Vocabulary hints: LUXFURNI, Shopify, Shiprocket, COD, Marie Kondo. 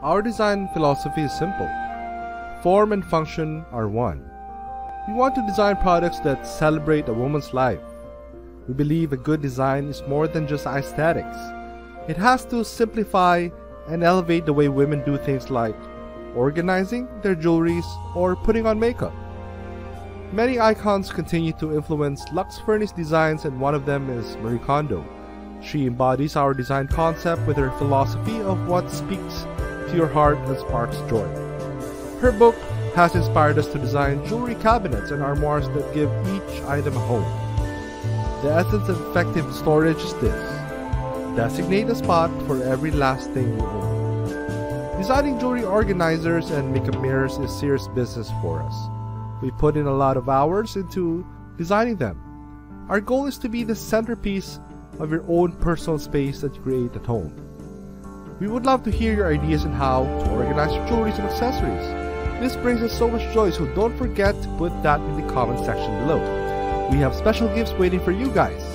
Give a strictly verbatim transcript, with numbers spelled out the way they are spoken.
Our design philosophy is simple. Form and function are one. We want to design products that celebrate a woman's life. We believe a good design is more than just aesthetics. It has to simplify and elevate the way women do things like organizing their jewelries or putting on makeup. Many icons continue to influence LUXFURNI's designs, and one of them is Marie Kondo. She embodies our design concept with her philosophy of what speaks to your heart and sparks joy. Her book has inspired us to design jewelry cabinets and armoires that give each item a home. The essence of effective storage is this: designate a spot for every last thing you own. Designing jewelry organizers and makeup mirrors is serious business for us. We put in a lot of hours into designing them. Our goal is to be the centerpiece of your own personal space that you create at home. We would love to hear your ideas on how to organize your jewelry and accessories. This brings us so much joy, so don't forget to put that in the comment section below. We have special gifts waiting for you guys.